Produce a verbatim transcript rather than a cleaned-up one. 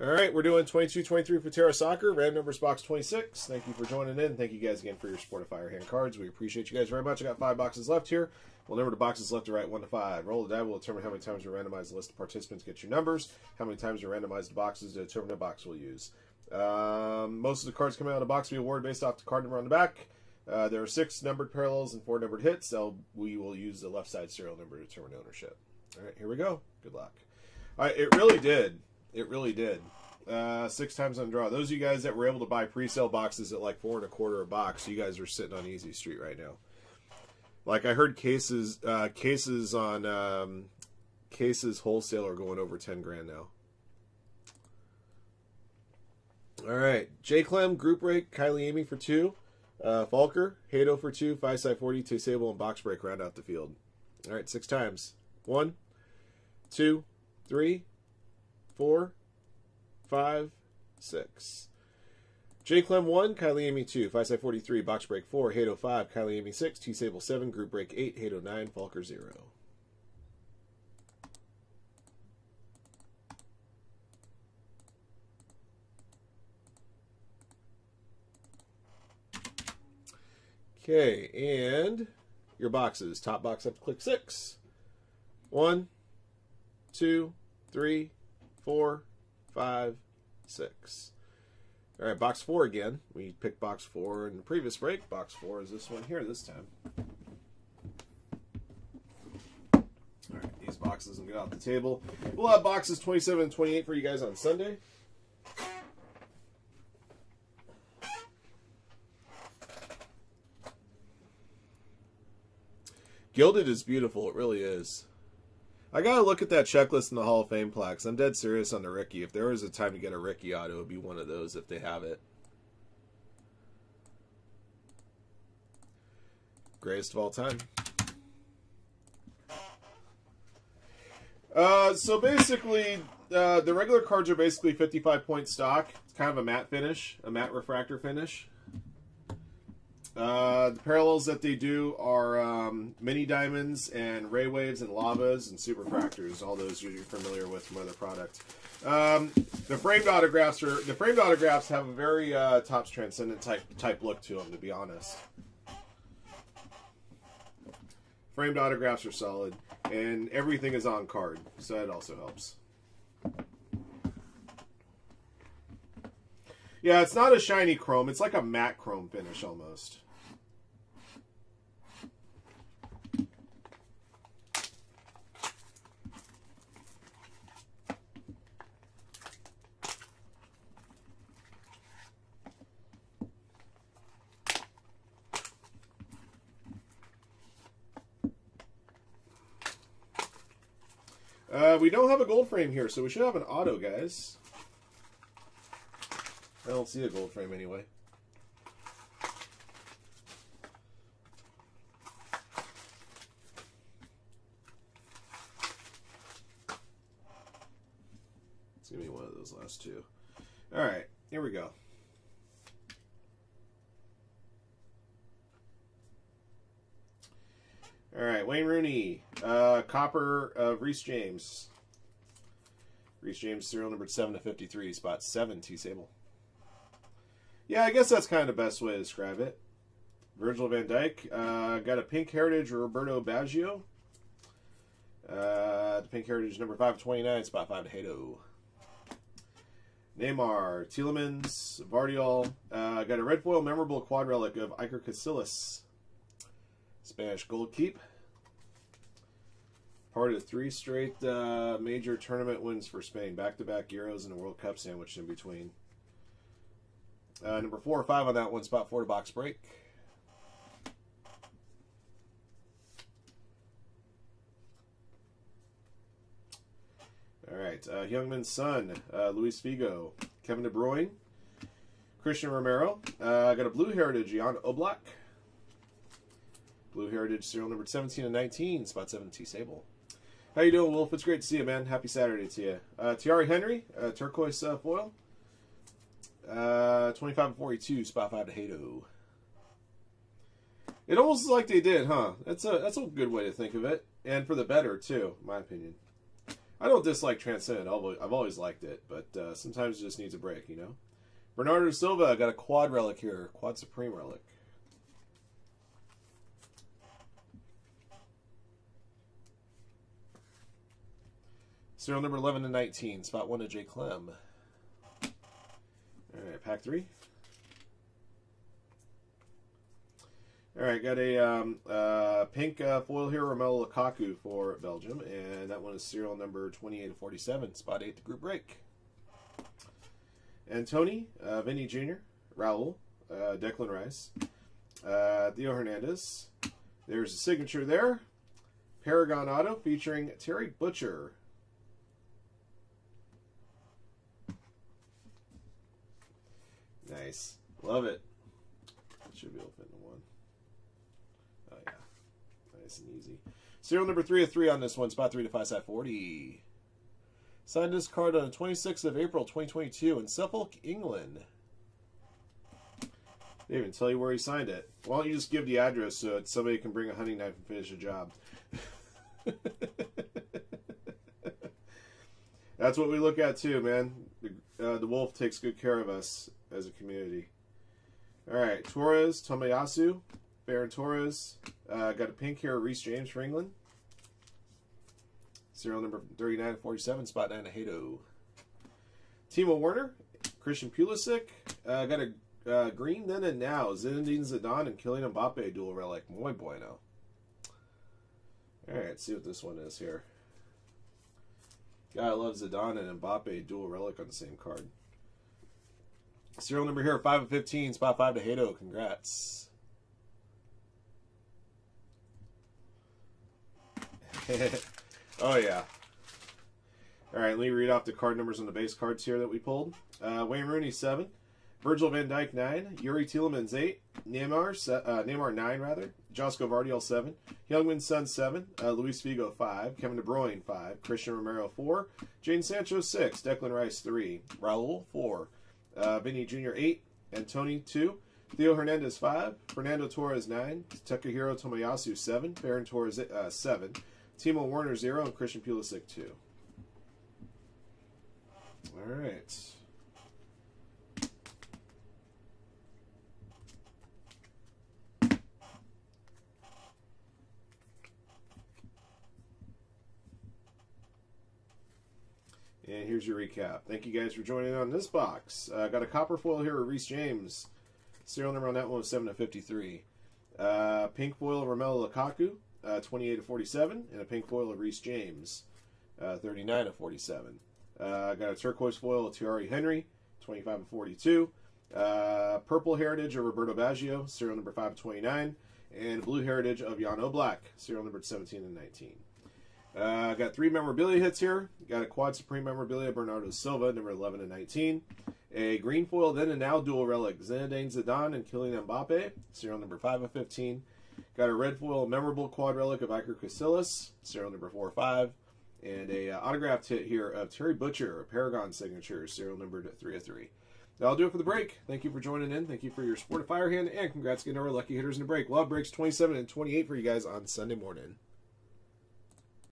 All right, we're doing twenty-two twenty-three Futera Soccer, Ram Numbers Box twenty-six. Thank you for joining in. Thank you guys again for your support of Firehand Cards. We appreciate you guys very much. I got five boxes left here. We'll number the boxes left to right, one to five. Roll the die will determine how many times we randomize the list of participants. Get your numbers. How many times we randomize the boxes to determine the box we'll use. Um, most of the cards coming out of the box will be awarded based off the card number on the back. Uh, there are six numbered parallels and four numbered hits. So we will use the left side serial number to determine ownership. All right, here we go. Good luck. All right, it really did. It really did. Uh, six times on draw. Those of you guys that were able to buy pre-sale boxes at like four and a quarter a box, you guys are sitting on easy street right now. Like I heard cases, uh, cases on um, cases wholesale are going over ten grand now. All right, J Clem group break. Kylie Amy for two. Uh, Falker Hato for two. Five side forty. Two Sable and box break round out the field. All right, six times. One, two, three. Four, five, six. J. Clem one, Kylie Amy two, Five Side forty-three, Box Break four, Hato five, Kylie Amy six, T Sable seven, Group Break eight, Hato nine, Falker zero. Okay, and your boxes. Top box up to click six. One, two, three, four, five, six. All right, box four again. We picked box four in the previous break. Box four is this one here this time. All right, these boxes will get off the table. We'll have boxes twenty-seven and twenty-eight for you guys on Sunday. Gilded is beautiful. It really is. I gotta look at that checklist in the Hall of Fame plaques. I'm dead serious on the Ricky. If there was a time to get a Ricky auto, it would be one of those if they have it. Greatest of all time. Uh, so basically, uh, the regular cards are basically fifty-five point stock. It's kind of a matte finish, a matte refractor finish. Uh, the parallels that they do are um, mini diamonds and ray waves and lavas and superfractors. All those you're familiar with from other products. Um, the framed autographs are the framed autographs have a very uh, Topps Transcendent type type look to them. To be honest, framed autographs are solid, and everything is on card, so that also helps. Yeah, it's not a shiny chrome. It's like a matte chrome finish almost. Uh, we don't have a gold frame here, so we should have an auto, guys. I don't see a gold frame anyway. It's gonna be one of those last two. All right, here we go. All right, Wayne Rooney, uh, copper of Rhys James. Rhys James, serial number seven to fifty-three, spot seven, T Sable. Yeah, I guess that's kind of the best way to describe it. Virgil van Dijk. Uh, got a pink heritage, Roberto Baggio. Uh, the pink heritage, number five twenty-nine, spot five to Hato. Neymar, Tielemans, Gvardiol. Uh, got a red foil memorable quad relic of Iker Casillas. Spanish gold keep. Part of three straight uh, major tournament wins for Spain. Back-to-back Euros and a World Cup sandwiched in between. Uh, number four or five on that one, spot four to box break. All right, uh, Heung-min Son, uh, Luis Figo, Kevin De Bruyne, Christian Romero. Uh, got a blue heritage, Jan Oblak. Blue heritage, serial number seventeen and nineteen, spot seven, T Sable. How you doing, Wolf? It's great to see you, man. Happy Saturday to you. Uh, Thierry Henry, uh, turquoise uh, foil. Uh, twenty-five and forty-two, spot five to Hato. It almost is like they did, huh? That's a that's a good way to think of it, and for the better too, in my opinion. I don't dislike Transcendent. I've always liked it, but uh, sometimes it just needs a break, you know? Bernardo Silva got a quad relic here. Quad Supreme relic. Serial number eleven to nineteen. Spot one to J. Clem. All right, pack three. All right, got a um, uh, pink uh, foil here, Romelu Lukaku for Belgium, and that one is serial number twenty-eight to forty-seven, spot eight, the group break. Antony, uh, Vini Junior, Raul, uh, Declan Rice, uh, Theo Hernandez. There's a signature there. Paragon Auto featuring Terry Butcher. Nice. Love it. It should be open to one. Oh, yeah. Nice and easy. Serial number three of three on this one. Spot three to five, side forty. Signed this card on the twenty-sixth of April, twenty twenty-two in Suffolk, England. They didn't even tell you where he signed it. Why don't you just give the address so that somebody can bring a hunting knife and finish the job? That's what we look at, too, man. The, uh, the wolf takes good care of us as a community. All right, Torres, Tomiyasu, Baron Torres. Uh, got a pink here, Rhys James for England. Serial number thirty-nine to forty-seven, spot nine to Hato. Timo Werner, Christian Pulisic. Uh, got a uh, green then and now. Zinedine Zidane and Kylian Mbappe dual relic. Muy bueno. All right, let's see what this one is here. God loves Zidane and Mbappe dual relic on the same card. Serial number here, five of fifteen, spot five to Hato. Congrats. Oh, yeah. All right, let me read off the card numbers on the base cards here that we pulled. Uh, Wayne Rooney, seven. Virgil van Dijk, nine. Yuri Tielemans, eight. Neymar, uh, Neymar nine, rather. Josko Gvardiol, seven. Heung-min Son, seven. Uh, Luis Figo, five. Kevin De Bruyne, five. Christian Romero, four. Jaden Sancho, six. Declan Rice, three. Raul, four. Uh, Vini Junior, eight. Antony, two. Theo Hernandez, five. Fernando Torres, nine. Takahiro Tomiyasu, seven. Baron Torres, uh, seven. Timo Werner, zero. And Christian Pulisic, two. All right. And here's your recap. Thank you guys for joining on this box. I uh, got a copper foil here with Rhys James. Serial number on that one was seven of fifty-three. Uh, pink foil of Romelu Lukaku, uh, twenty-eight of forty-seven. And a pink foil of Rhys James, uh, thirty-nine of forty-seven. I uh, got a turquoise foil of Thierry Henry, twenty-five of forty-two. Uh, purple heritage of Roberto Baggio, serial number five of twenty-nine. And blue heritage of Jan Oblak, serial number seventeen and nineteen. Uh, got three memorabilia hits here. Got a quad supreme memorabilia, Bernardo Silva, number eleven and nineteen. A green foil then and now dual relic, Zinedine Zidane and Kylian Mbappe, serial number five of fifteen. Got a red foil memorable quad relic of Iker Casillas, serial number four of five. And a uh, autographed hit here of Terry Butcher, a Paragon signature, serial number three of three. That'll do it for the break. Thank you for joining in. Thank you for your support of Firehand, and congrats again to our lucky hitters in the break. We'll have breaks twenty-seven and twenty-eight for you guys on Sunday morning.